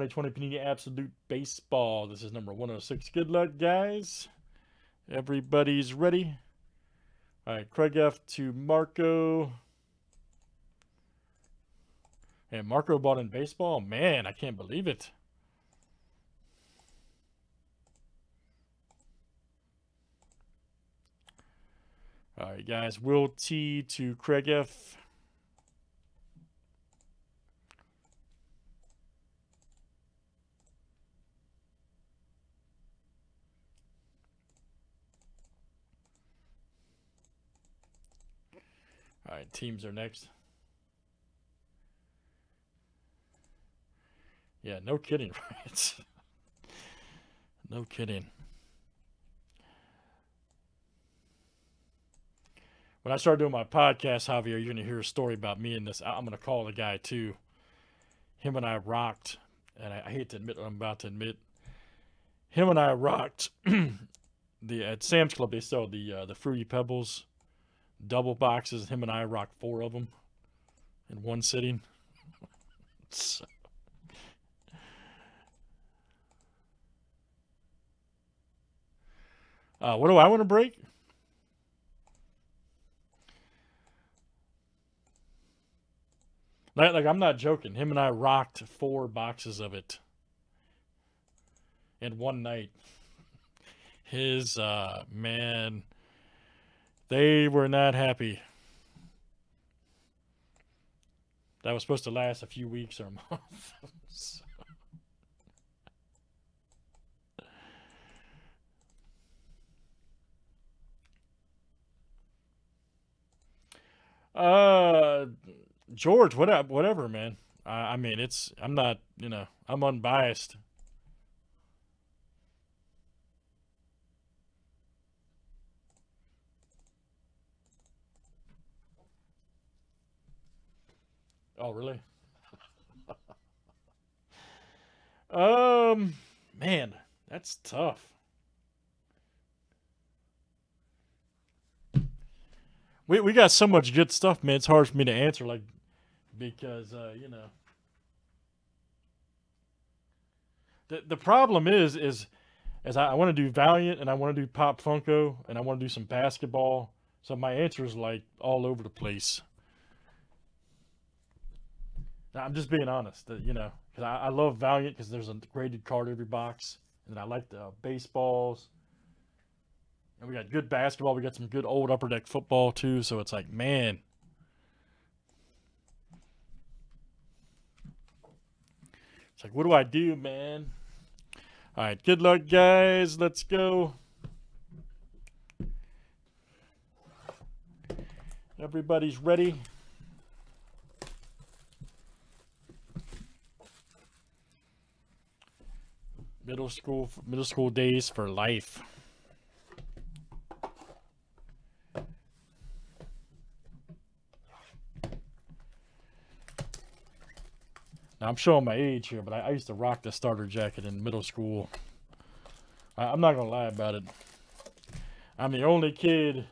2020 Panini Absolute Baseball. This is number 106. Good luck, guys. Everybody's ready. All right, Craig F. to Marco. And Marco bought in baseball? Man, I can't believe it. All right, guys. Will T. to Craig F. All right, teams are next. Yeah, no kidding, right? No kidding. When I start doing my podcast, Javier, you're going to hear a story about me and this. I'm going to call the guy, too. Him and I rocked. And I hate to admit what I'm about to admit. Him and I rocked. At Sam's Club, they sell the Fruity Pebbles double boxes. Him and I rocked 4 of them in one sitting. So. What do I want to break? Like I'm not joking. Him and I rocked 4 boxes of it in one night. His, man, they were not happy. That was supposed to last a few weeks or a month. So. George, whatever, man. I mean, I'm not, you know, I'm unbiased. Oh, really? Man, that's tough. We got so much good stuff, man. It's hard for me to answer, like, because, you know. The problem is I want to do Valiant, and I want to do Pop Funko, and I want to do some basketball. So my answer is, like, all over the place. Now, I'm just being honest, you know, because I love Valiant because there's a graded card every box. And I like the baseballs. And we got good basketball. We got some good old Upper Deck football, too. So it's like, man. It's like, what do I do, man? All right. Good luck, guys. Let's go. Everybody's ready. Middle school days for life. Now, I'm showing my age here, but I used to rock the starter jacket in middle school. I'm not going to lie about it. I'm the only kid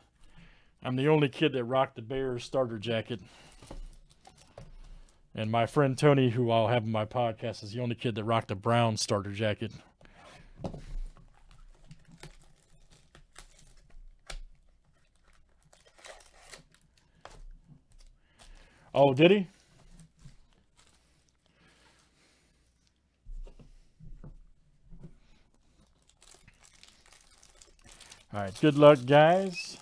that rocked the Bears starter jacket. And my friend Tony, who I'll have in my podcast, is the only kid that rocked the Browns starter jacket. Oh, did he? All right, good luck, guys.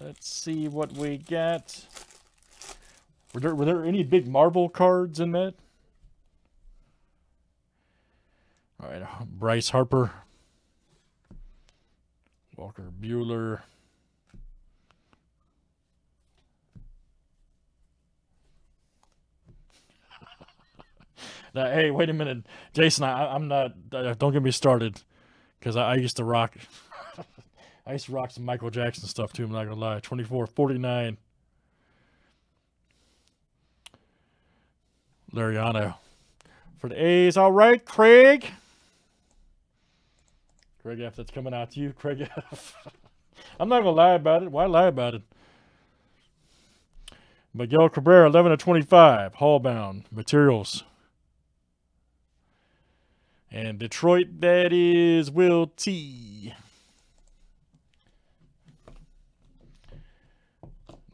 Let's see what we got. Were there any big Marvel cards in that? All right, Bryce Harper. Walker Bueller. Now, hey, wait a minute. Jason, I'm not... Don't get me started. Because I used to rock, some Michael Jackson stuff too. I'm not gonna lie. 24-49. Liriano for the A's. All right, Craig. Craig F, that's coming out to you, Craig F. I'm not gonna lie about it. Why lie about it? Miguel Cabrera, 11/25. Hall bound materials. And Detroit, that is Will T.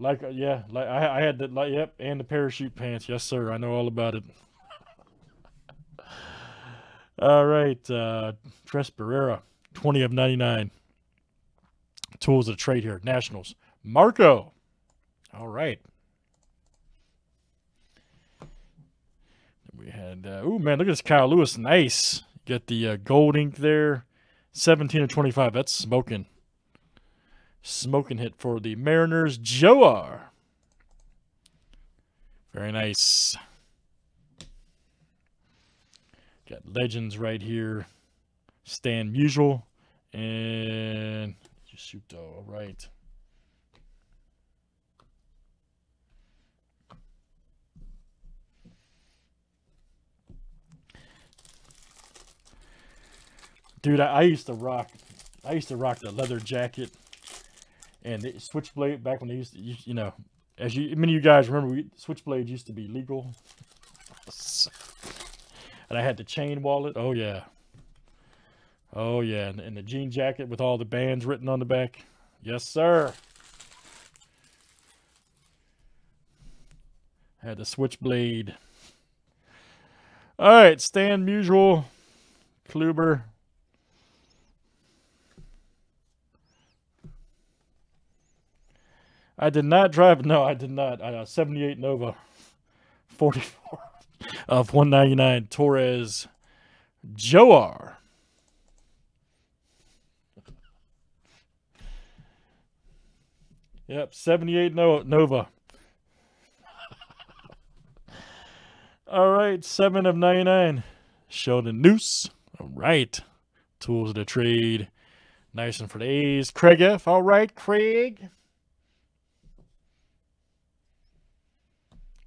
Like, yeah, like I had that, like, yep, and the parachute pants. Yes, sir. I know all about it. All right. Tres Barrera, 20 of 99. Tools of trade here. Nationals. Marco. All right. We had, oh man, look at this Kyle Lewis. Nice. Got the gold ink there. 17 of 25. That's smoking. Smoking hit for the Mariners. Joar. Very nice. Got legends right here. Stan Musial. And Jisuto. All right. Dude, I used to rock the leather jacket and the Switchblade back when they used to, you know, as you, many of you guys remember, Switchblade used to be legal. And I had the chain wallet. Oh, yeah. Oh, yeah. And the jean jacket with all the bands written on the back. Yes, sir. I had the Switchblade. All right, Stan Musial, Kluber. I did not drive. No, I did not. 78 Nova, 44 of 199. Torres Joar. Yep, 78 Nova. All right, 7 of 99. Sheldon Noose. All right. Tools of the trade. Nice one for the A's. Craig F. All right, Craig.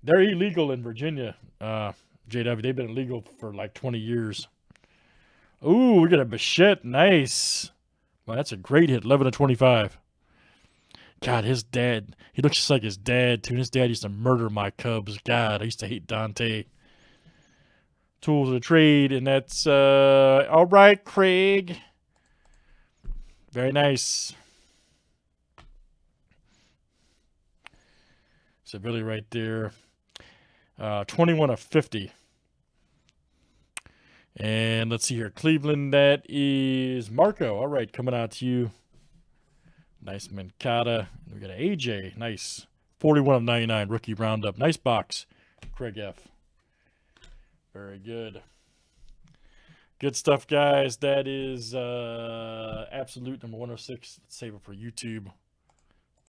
They're illegal in Virginia, JW. They've been illegal for like 20 years. Ooh, we got a Bichette. Nice. Well, that's a great hit. 11 to 25. God, his dad. He looks just like his dad, too. His dad used to murder my Cubs. God, I used to hate Dante. Tools of the trade, and that's all right, Craig. Very nice. Civilli right there. 21 of 50. And let's see here. Cleveland, that is Marco. All right, coming out to you. Nice Mancata. We got an AJ. Nice. 41 of 99. Rookie roundup. Nice box. Craig F. Very good. Good stuff, guys. That is Absolute number 106. Let's save it for YouTube.